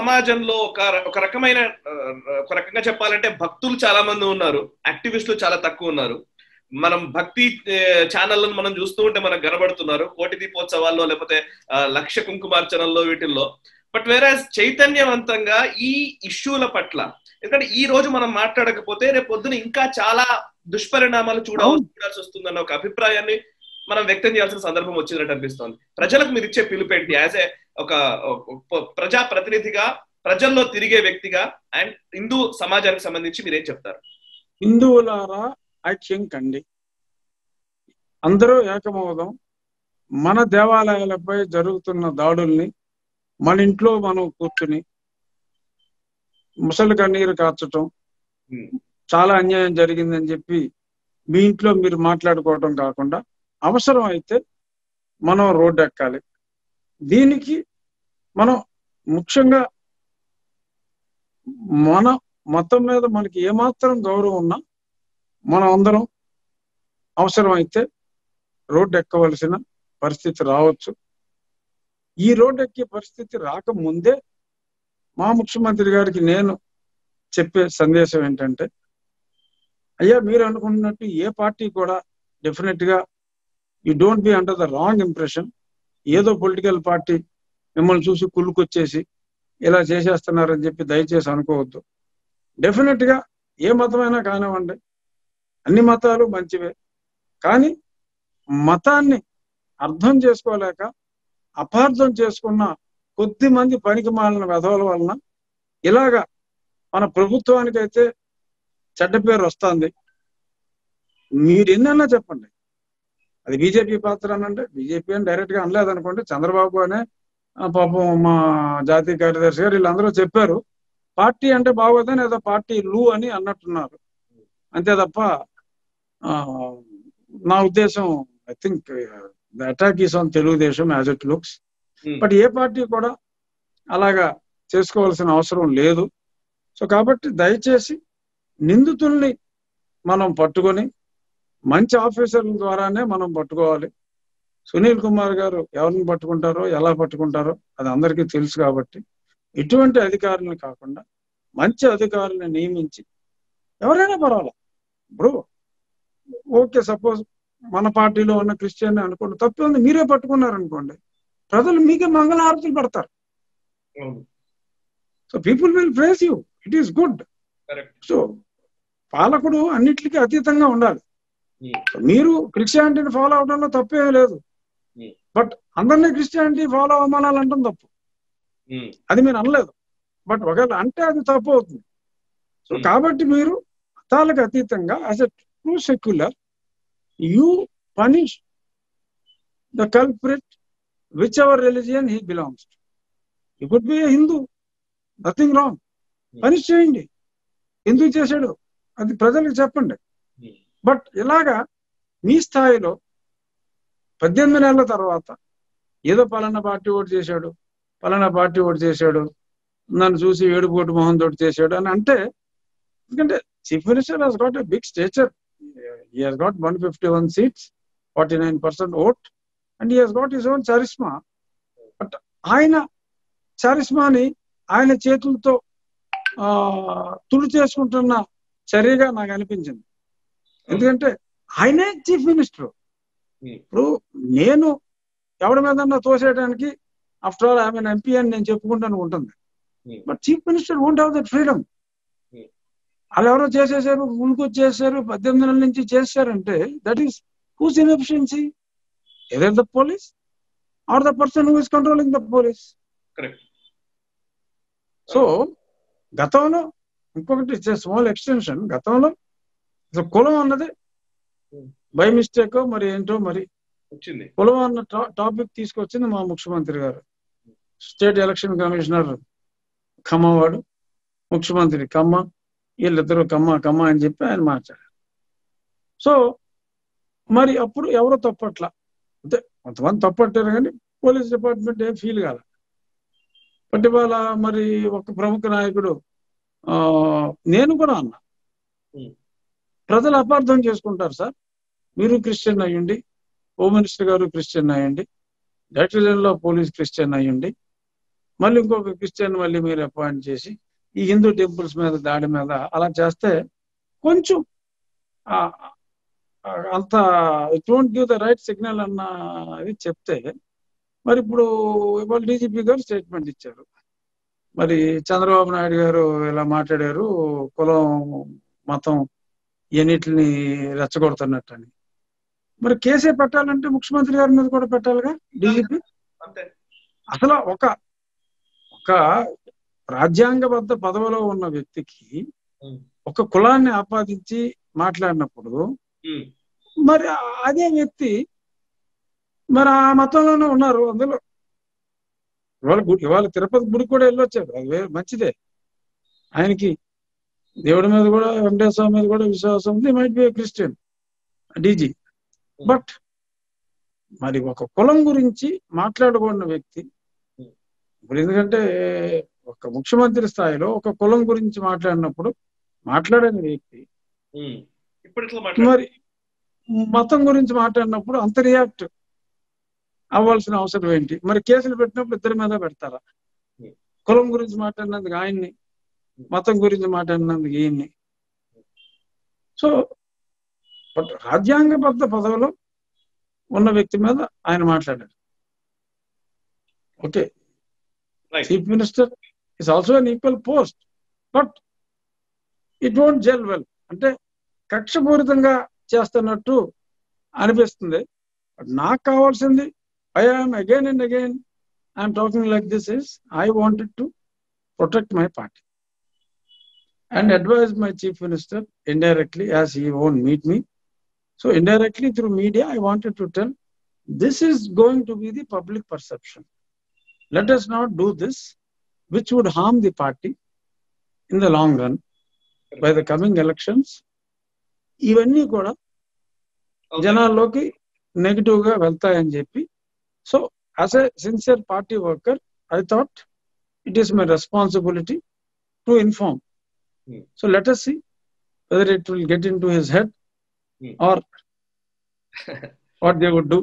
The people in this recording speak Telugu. సమాజంలో ఒక రకమైన ఒక రకంగా చెప్పాలంటే భక్తులు చాలా మంది ఉన్నారు, యాక్టివిస్టులు చాలా తక్కువ ఉన్నారు. మనం భక్తి ఛానళ్ళను మనం చూస్తూ ఉంటే మనకు కనబడుతున్నారు కోటి దీపోత్సవాల్లో, లేకపోతే లక్ష కుంకుమార్చనల్లో, వీటిల్లో. బట్ వేరాజ్ చైతన్యవంతంగా ఈ ఇష్యూల పట్ల, ఎందుకంటే ఈ రోజు మనం మాట్లాడకపోతే రేపు పొద్దున ఇంకా చాలా దుష్పరిణామాలు చూడాల్సి వస్తుందన్న ఒక అభిప్రాయాన్ని మనం వ్యక్తం చేయాల్సిన సందర్భం వచ్చినట్టు అనిపిస్తోంది. ప్రజలకు మీరు ఇచ్చే పిలుపేంటి యాజ్ ఏ ఒక ప్రజా ప్రతినిధిగా, ప్రజల్లో తిరిగే వ్యక్తిగా అండ్ హిందూ సమాజానికి సంబంధించి మీరేం చెప్తారు? హిందువులారా ఐక్యం కండి, అందరూ ఏకమవుదాం. మన దేవాలయాలపై జరుగుతున్న దాడుల్ని మన ఇంట్లో మనం కూర్చుని ముసలి కన్నీరు కార్చటం, చాలా అన్యాయం జరిగిందని చెప్పి మీ ఇంట్లో మీరు మాట్లాడుకోవటం కాకుండా అవసరం అయితే మనం రోడ్డు ఎక్కాలి. దీనికి మనం ముఖ్యంగా మన మతం మీద మనకి ఏమాత్రం గౌరవం ఉన్నా మనం అందరం అవసరం అయితే రోడ్డు ఎక్కవలసిన పరిస్థితి రావచ్చు. ఈ రోడ్డు ఎక్కే పరిస్థితి రాకముందే మా ముఖ్యమంత్రి గారికి నేను చెప్పే సందేశం ఏంటంటే, అయ్యా మీరు అనుకున్నట్టు ఏ పార్టీ కూడా డెఫినెట్గా you don't be under the wrong impression. ఏదో పొలిటికల్ పార్టీ మిమ్మల్ని చూసి కుళ్ళుకొచ్చేసి ఇలా చేసేస్తున్నారని చెప్పి దయచేసి అనుకోవద్దు. డెఫినెట్గా ఏ మతమైనా కానివ్వండి, అన్ని మతాలు మంచివే, కానీ మతాన్ని అర్థం చేసుకోలేక అపార్థం చేసుకున్న కొద్ది మంది పనికి మాలిన వెధవల వలన ఇలాగా మన ప్రభుత్వానికైతే చెడ్డ పేరు వస్తుంది. మీరు ఎన్నైనా చెప్పండి, అది బీజేపీ పాత్ర అనంటే బీజేపీ అని డైరెక్ట్గా అనలేదనుకోండి, చంద్రబాబు అనే పాపం మా జాతీయ కార్యదర్శి గారు వీళ్ళందరూ చెప్పారు, పార్టీ అంటే బాగోదని ఏదో పార్టీ లూ అని అన్నట్టున్నారు అంతే తప్ప. నా ఉద్దేశం I think the attack is on Telugu Desam as it looks. But ఏ పార్టీ కూడా అలాగా చేసుకోవాల్సిన అవసరం లేదు. సో కాబట్టి దయచేసి నిందితుల్ని మనం పట్టుకొని మంచి ఆఫీసర్ల ద్వారానే మనం పట్టుకోవాలి. సునీల్ కుమార్ గారు ఎవరిని పట్టుకుంటారో ఎలా పట్టుకుంటారో అది అందరికీ తెలుసు. కాబట్టి ఇటువంటి అధికారులను కాకుండా మంచి అధికారులను నియమించి ఎవరైనా పర్వాలా. ఇప్పుడు ఓకే, సపోజ్ మన పార్టీలో ఉన్న క్రిస్టియన్ అనుకోండి, తప్పే ఉంది, మీరే పట్టుకున్నారనుకోండి, ప్రజలు మీకే మంగళహారతులు పడతారు. So people will praise you, it is good. So పాలకుడు అన్నిటికీ అతీతంగా ఉండాలి. మీరు క్రిస్టియానిటీని ఫాలో అవడంలో తప్పేం లేదు, బట్ అందరినీ క్రిస్టియానిటీ ఫాలో అవ్వమనాలంటాం తప్పు, అది మీరు అనలేదు. బట్ ఒకవేళ అంటే అది తప్పు అవుతుంది. సో కాబట్టి మీరు మతాలకు అతీతంగా as a true secular you punish the culprit which our religion he belongs to. You could be a Hindu, nothing wrong, punish చేయండి. ఎందుకు చేశాడు అది ప్రజలకు చెప్పండి. బట్ ఇలాగా మీ స్థాయిలో 18 నెలల తర్వాత ఏదో పలానా పార్టీ ఓటు చేశాడు, పలానా పార్టీ ఓటు చేశాడు, నన్ను చూసి ఏడుపోటు మొహం తోటి చేశాడు అని అంటే, ఎందుకంటే chief minister has got a big stature, he has got 151 seats, 49% vote, and he has got his own charisma. But ఆయన చరిస్మాని ఆయన చేతులతో తుడి చేసుకుంటున్న చర్యగా నాకు అనిపించింది. ఎందుకంటే ఆయనే చీఫ్ మినిస్టర్. ఇప్పుడు నేను ఎవరి మీద తోసేయడానికి after all I'm an MP అని నేను చెప్పుకుంటాను ఉంటుంది, but chief minister won't have that freedom. వాళ్ళు ఎవరో చేసేసారు, ముందుకొచ్చి చేశారు, 18 నెలల నుంచి చేశారంటే that is whose inefficiency, either the police or the person who is controlling the police. So గతంలో ఇంకొకటి ఇట్స్ ఎ స్మాల్ ఎక్స్టెన్షన్, గతంలో అసలు కులం అన్నది బై మిస్టేక్ మరి ఏంటో మరి వచ్చింది, కులం అన్న టాపిక్ తీసుకొచ్చింది మా ముఖ్యమంత్రి గారు. స్టేట్ ఎలక్షన్ కమిషనర్ ఖమ్మవాడు, ముఖ్యమంత్రి ఖమ్మ, వీళ్ళిద్దరూ ఖమ్మ ఖమ్మ అని చెప్పి ఆయన మాట్లాడారు. సో మరి అప్పుడు ఎవరో తప్పట్లా, అంటే కొంతమంది తప్పట్టారు కానీ పోలీస్ డిపార్ట్మెంట్ ఏం ఫీల్ కాల. బట్ ఇవాళ మరి ఒక ప్రముఖ నాయకుడు, నేను కూడా అన్నా, ప్రజలు అపార్థం చేసుకుంటారు సార్, మీరు క్రిస్టియన్ అయ్యండి, హోమ్ మినిస్టర్ గారు క్రిస్టియన్ అయ్యండి, director general of police Christian అయ్యండి, మళ్ళీ ఇంకొక క్రిస్టియన్ మళ్ళీ మీరు అపాయింట్ చేసి ఈ హిందూ టెంపుల్స్ మీద దాడి మీద అలా చేస్తే కొంచెం అంత it don't give the right signal అన్న అది చెప్తే, మరి ఇప్పుడు ఇవాళ డీజీపీ గారు స్టేట్మెంట్ ఇచ్చారు, మరి చంద్రబాబు నాయుడు గారు ఇలా మాట్లాడారు కులం మతం ఎన్నిటిని రెచ్చగొడుతున్నట్టు అని. మరి కేసే పెట్టాలంటే ముఖ్యమంత్రి గారి మీద కూడా పెట్టాలిగా డీజీపీ. అసలు ఒక ఒక రాజ్యాంగబద్ధ పదవిలో ఉన్న వ్యక్తికి ఒక కులాన్ని ఆపాదించి మాట్లాడినప్పుడు మరి అదే వ్యక్తి మరి ఆ మతంలోనే ఉన్నారు అందులో. ఇవాళ గుడి, ఇవాళ తిరుపతి గుడికి కూడా వెళ్ళొచ్చారు, అది మంచిదే, ఆయనకి దేవుడి మీద కూడా వెంకటేశ్వర స్వామి మీద కూడా విశ్వాసం ఉంది, might be Christian DG. But మరి ఒక కులం గురించి మాట్లాడకూడిన వ్యక్తి ఇప్పుడు, ఎందుకంటే ఒక ముఖ్యమంత్రి స్థాయిలో ఒక కులం గురించి మాట్లాడినప్పుడు మాట్లాడని వ్యక్తి మరి మతం గురించి మాట్లాడినప్పుడు అంత రియాక్ట్ అవ్వాల్సిన అవసరం ఏంటి? మరి కేసులు పెట్టినప్పుడు ఇద్దరి మీద పెడతారా? కులం గురించి మాట్లాడినందుకు ఆయన్ని, మతం గురించి మాట్లాడినందుకు ఈయన్ని. సో బట్ రాజ్యాంగబద్ధ పదవిలో ఉన్న వ్యక్తి మీద ఆయన మాట్లాడారు. Okay, chief minister is also an equal post, but it don't gel well, అంటే కక్షపూరితంగా చేస్తున్నట్టు అనిపిస్తుంది. నాకు కావాల్సింది I am again and again, I am talking like this is, I wanted to protect my party and advise my chief minister indirectly as he won't meet me. So indirectly through media, I wanted to tell, this is going to be the public perception. Let us not do this, which would harm the party in the long run by the coming elections. Even you go to Janaloki negative Velta and JP. So, as a sincere party worker, I thought it is my responsibility to inform. So, let us see whether it will get into his head or what they would do.